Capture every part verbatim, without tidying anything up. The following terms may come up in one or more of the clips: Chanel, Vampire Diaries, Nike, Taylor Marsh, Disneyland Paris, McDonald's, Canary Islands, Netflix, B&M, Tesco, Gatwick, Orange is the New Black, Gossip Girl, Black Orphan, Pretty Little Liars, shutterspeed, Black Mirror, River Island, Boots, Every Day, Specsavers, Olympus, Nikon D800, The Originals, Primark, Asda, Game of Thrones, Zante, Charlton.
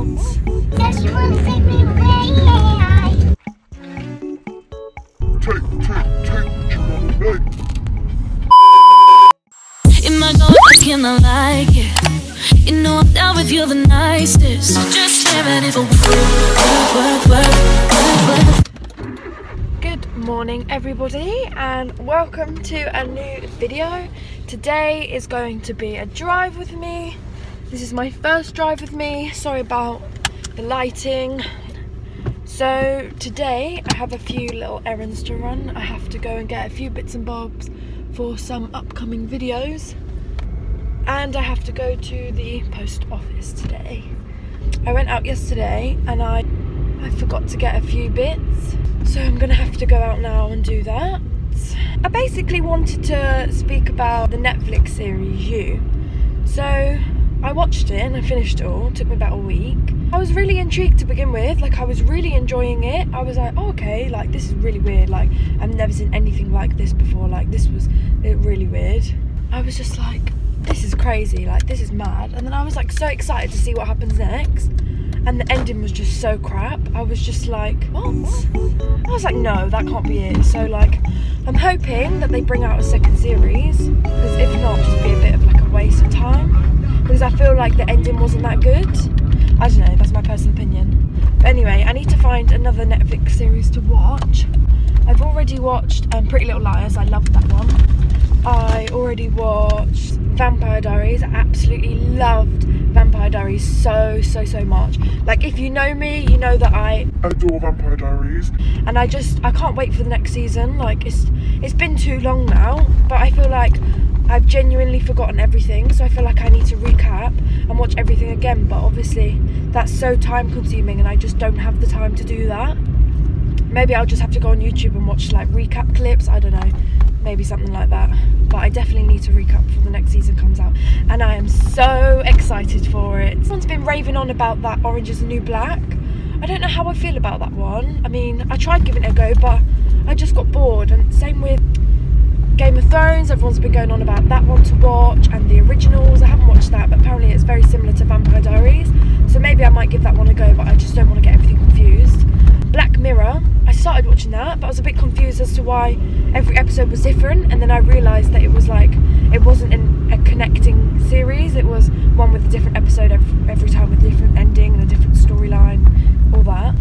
Islands. Just one thing we play. Take, take, take what you want to make. In my God, I cannot like it. You know I'm down with you the nicest. Just staring at it. Work, work, work, work, work. Morning everybody and welcome to a new video. Today is going to be a drive with me. This is my first drive with me. Sorry about the lighting. So today I have a few little errands to run. I have to go and get a few bits and bobs for some upcoming videos, and I have to go to the post office today. I went out yesterday and I I forgot to get a few bits, so I'm gonna have to go out now and do that. I basically wanted to speak about the Netflix series You. So I watched it and I finished it all. It took me about a week. I was really intrigued to begin with. Like, I was really enjoying it. I was like, oh, okay, like this is really weird. Like, I've never seen anything like this before. Like, this was really weird. I was just like, this is crazy. Like, this is mad. And then I was like so excited to see what happens next. And the ending was just so crap. I was just like, what? I was like, no, that can't be it. So like, I'm hoping that they bring out a second series, because if not, it'll just be a bit of like a waste of time, because I feel like the ending wasn't that good. I don't know, that's my personal opinion. But anyway, I need to find another Netflix series to watch. I've already watched um, Pretty Little Liars. I loved that one. I already watched Vampire Diaries. I absolutely loved Vampire Diaries so so so much. Like, if you know me, you know that I adore Vampire Diaries, and I just I can't wait for the next season. Like, it's it's been too long now, but I feel like I've genuinely forgotten everything, so I feel like I need to recap and watch everything again. But obviously that's so time consuming and I just don't have the time to do that. Maybe I'll just have to go on YouTube and watch like recap clips, I don't know, maybe something like that. But I definitely need to recap before the next season comes out, and I am so excited for it. Someone's been raving on about that Orange is the New Black. I don't know how I feel about that one. I mean, I tried giving it a go, but I just got bored. And same with Game of Thrones. Everyone's been going on about that one to watch, and The Originals. I haven't watched that, but apparently it's very similar to Vampire Diaries, so maybe I might give that one a go, but I just don't want to get everything confused. Black Mirror, I started watching that, but I was a bit confused as to why every episode was different, and then I realised that it was like, it wasn't in a connecting series, it was one with a different episode every, every time, with a different ending and a different storyline, all that.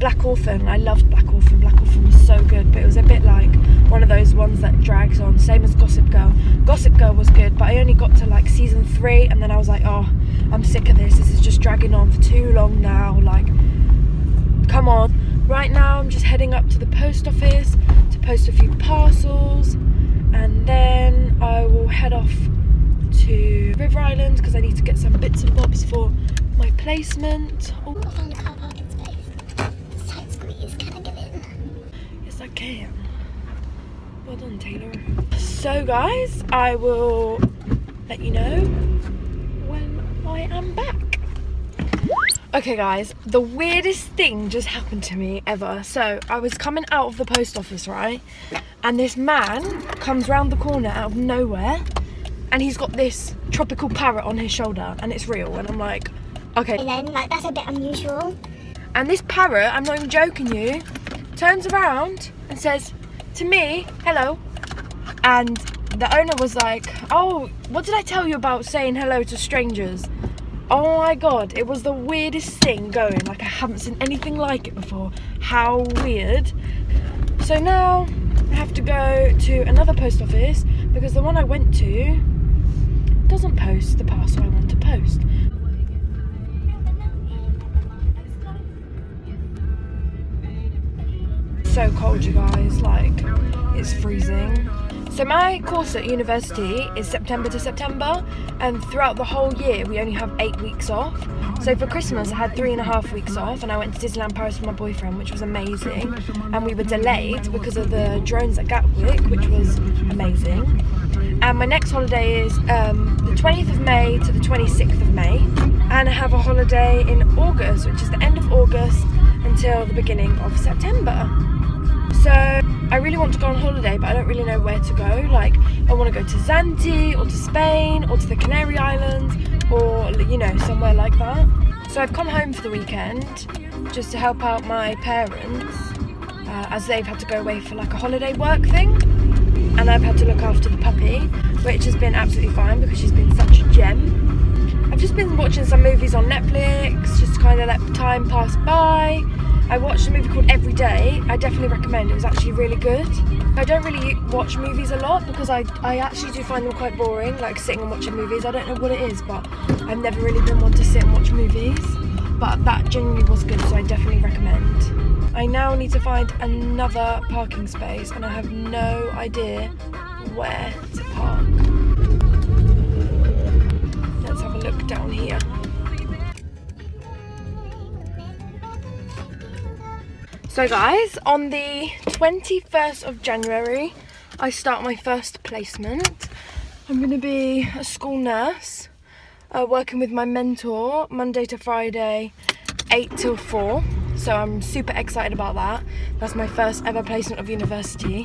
Black Orphan, I loved Black Orphan. Black Orphan was so good, but it was a bit like one of those ones that drags on, same as Gossip Girl. Gossip Girl was good, but I only got to like season three, and then I was like, oh, I'm sick of this, this is just dragging on for too long now, like, come on. Right now I'm just heading up to the post office to post a few parcels, and then I will head off to River Island because I need to get some bits and bobs for my placement. Oh. Behind the car parking space. It's tight squeeze, can I get in? Yes I can. Well done, Taylor. So guys, I will let you know when I am back. Okay guys, the weirdest thing just happened to me ever. So I was coming out of the post office, right? And this man comes round the corner out of nowhere, and he's got this tropical parrot on his shoulder, and it's real. And I'm like, okay. And then, like, that's a bit unusual. And this parrot, I'm not even joking you, turns around and says to me, hello. And the owner was like, oh, what did I tell you about saying hello to strangers? Oh my god, it was the weirdest thing going. Like, I haven't seen anything like it before. How weird. So now I have to go to another post office because the one I went to doesn't post the parcel I want to post. So cold, you guys. Like, it's freezing. So my course at university is September to September, and throughout the whole year we only have eight weeks off. So for Christmas I had three and a half weeks off, and I went to Disneyland Paris with my boyfriend, which was amazing. And we were delayed because of the drones at Gatwick, which was amazing. And my next holiday is um, the twentieth of May to the twenty-sixth of May, and I have a holiday in August, which is the end of August until the beginning of September. So I really want to go on holiday, but I don't really know where to go. Like, I want to go to Zante or to Spain or to the Canary Islands, or, you know, somewhere like that. So I've come home for the weekend just to help out my parents uh, as they've had to go away for like a holiday work thing, and I've had to look after the puppy, which has been absolutely fine because she's been such a gem. I've just been watching some movies on Netflix just to kind of let time pass by. I watched a movie called Every Day. I definitely recommend it. It was actually really good. I don't really watch movies a lot because I, I actually do find them quite boring, like sitting and watching movies. I don't know what it is, but I've never really been one to sit and watch movies. But that genuinely was good, so I definitely recommend. I now need to find another parking space and I have no idea where to park. Let's have a look down here. So guys, on the twenty-first of January, I start my first placement. I'm gonna be a school nurse, uh, working with my mentor, Monday to Friday, eight till four. So I'm super excited about that. That's my first ever placement of university,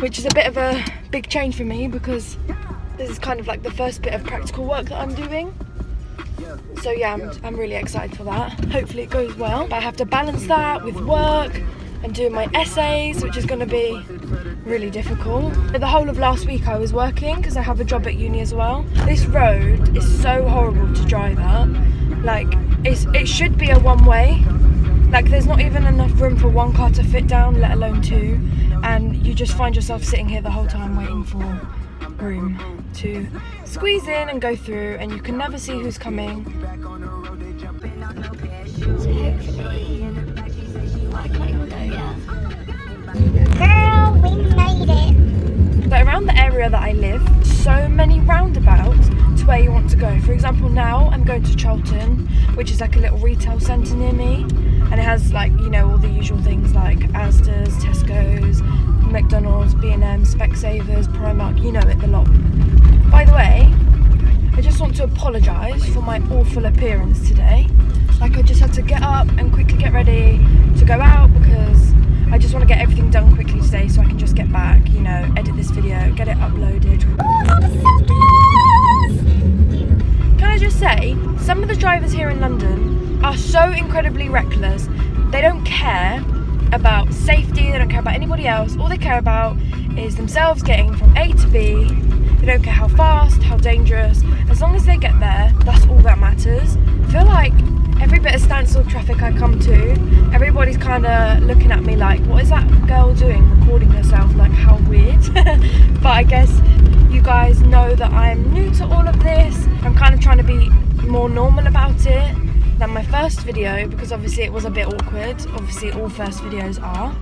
which is a bit of a big change for me because this is kind of like the first bit of practical work that I'm doing. So yeah, I'm, I'm really excited for that. Hopefully it goes well. But I have to balance that with work and doing my essays, which is going to be really difficult. But the whole of last week I was working because I have a job at uni as well. This road is so horrible to drive up. Like, it's, it should be a one-way. Like, there's not even enough room for one car to fit down, let alone two. And you just find yourself sitting here the whole time waiting for room to squeeze in and go through, and you can never see who's coming. Girl, we made it! But around the area that I live, so many roundabouts to where you want to go. For example, now I'm going to Charlton, which is like a little retail centre near me, and it has, like, you know, all the usual things like Asda's, Tesco's, McDonald's, B and M, Specsavers, Primark, you know it, the lot. By the way, I just want to apologise for my awful appearance today. Like, I just had to get up and quickly get ready to go out because I just want to get everything done quickly today so I can just get back, you know, edit this video, get it uploaded. Oh, that was so close! Can I just say, some of the drivers here in London are so incredibly reckless. They don't care about safety, they don't care about anybody else. All they care about is themselves getting from A to B. They don't care how fast, how dangerous. As long as they get there, that's all that matters. I feel like every bit of standstill traffic I come to, everybody's kind of looking at me like, what is that girl doing recording herself? Like, how weird. But I guess you guys know that I'm new to all of this. I'm kind of trying to be more normal about it than my first video, because obviously it was a bit awkward. Obviously all first videos are.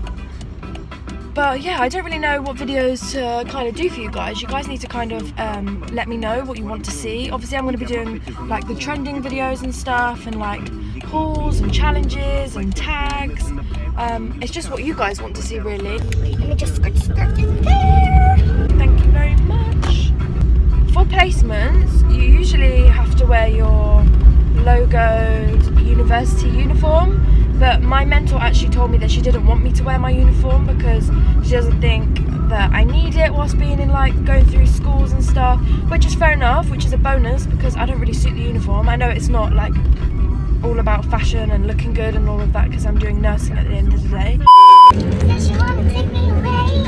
But yeah, I don't really know what videos to kind of do for you guys. You guys need to kind of um, let me know what you want to see. Obviously I'm going to be doing like the trending videos and stuff, and like hauls and challenges and tags. Um, it's just what you guys want to see, really. Let me just skirt skirt in there. Thank you very much. For placements, you usually have to wear your logoed university uniform, but my mentor actually told me that she didn't want me to wear my uniform because she doesn't think that I need it whilst being in, like, going through schools and stuff, which is fair enough, which is a bonus because I don't really suit the uniform. I know it's not like all about fashion and looking good and all of that because I'm doing nursing at the end of the day. Does she want to take me away?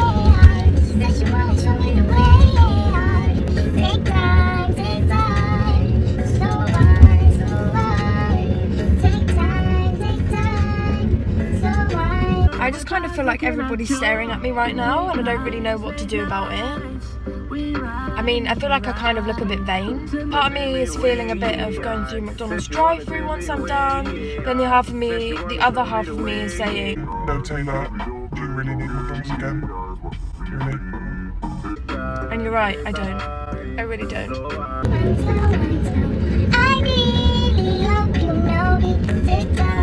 Does she want to show me the way? Take time, take time. I just kind of feel like everybody's staring at me right now and I don't really know what to do about it. I mean, I feel like I kind of look a bit vain. Part of me is feeling a bit of going through McDonald's drive-thru once I'm done. Then the half of me, the other half of me is saying, no, Taylor, do you really need McDonald's again? Really? And you're right, I don't. I really don't. I really hope you know it's time.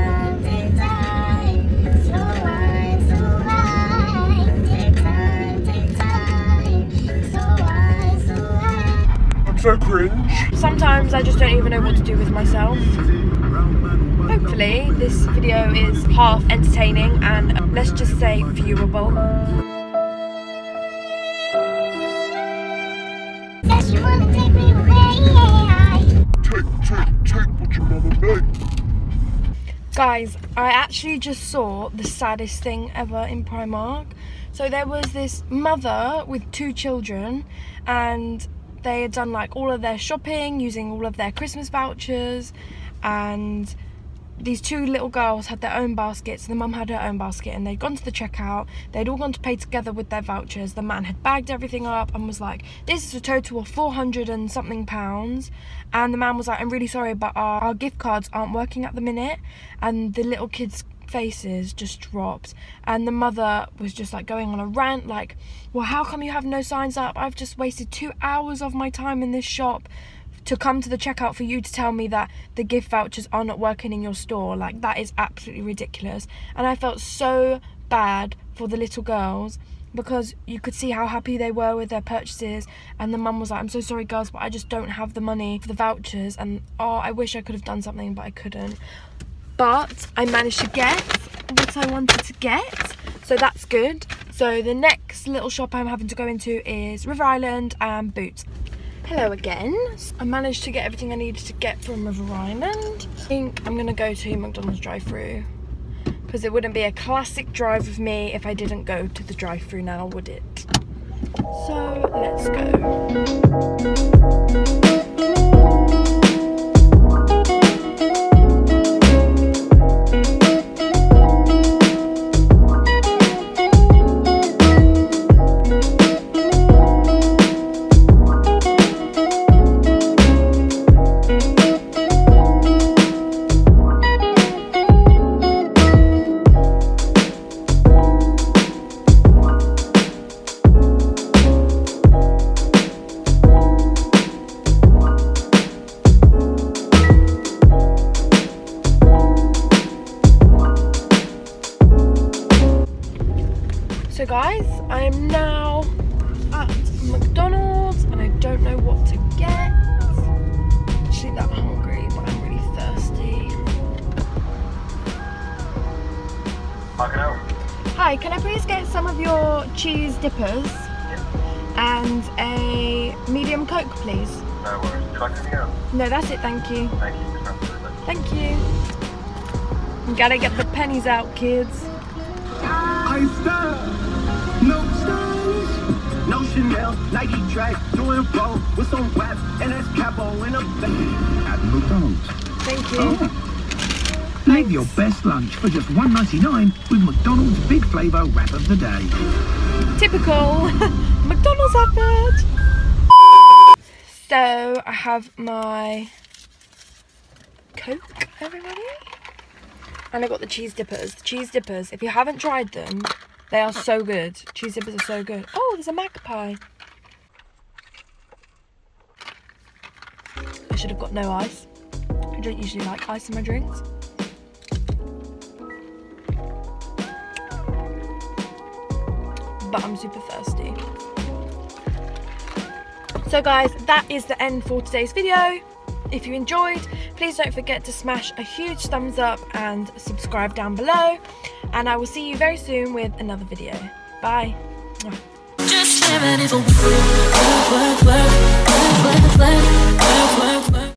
So cringe. Sometimes I just don't even know what to do with myself. Hopefully this video is half entertaining and, let's just say, viewable. Take, take, take what your mama made. Guys, I actually just saw the saddest thing ever in Primark. So there was this mother with two children, and they had done like all of their shopping using all of their Christmas vouchers, and these two little girls had their own baskets. The mum had her own basket, and they'd gone to the checkout. They'd all gone to pay together with their vouchers. The man had bagged everything up and was like, this is a total of four hundred and something pounds. And the man was like, I'm really sorry, but our, our gift cards aren't working at the minute. And the little kids' faces just dropped. And the mother was just like going on a rant, like, well, how come you have no signs up? I've just wasted two hours of my time in this shop to come to the checkout for you to tell me that the gift vouchers are not working in your store. Like, that is absolutely ridiculous. And I felt so bad for the little girls, because you could see how happy they were with their purchases. And the mum was like, I'm so sorry girls, but I just don't have the money for the vouchers. And oh, I wish I could have done something, but I couldn't. But I managed to get what I wanted to get, so that's good. So the next little shop I'm having to go into is River Island and Boots. Hello again. I managed to get everything I needed to get from River Island. I think I'm gonna go to McDonald's drive-thru, because it wouldn't be a classic drive with me if I didn't go to the drive-thru now, would it? So let's go. So guys, I am now at McDonald's and I don't know what to get. I'm actually that hungry, but I'm really thirsty. I can help. Hi, can I please get some of your cheese dippers? Yep. And a medium Coke, please? No worries. Would you like anything else? No, that's it, thank you. Thank you. Thank you. You gotta get the pennies out, kids. I stop. No stylish, no Chanel, Nike track, doing both with some waps, and that's capo in a baby at McDonald's. Thank you. Oh. Leave your best lunch for just one ninety-nine with McDonald's Big Flavour Wrap of the Day. Typical McDonald's advert. So I have my Coke, everybody. And I got the cheese dippers. The cheese dippers, if you haven't tried them, they are so good. Cheese dippers are so good. Oh, there's a magpie. I should have got no ice. I don't usually like ice in my drinks. But I'm super thirsty. So guys, that is the end for today's video. If you enjoyed, please don't forget to smash a huge thumbs up and subscribe down below. And I will see you very soon with another video. Bye. Just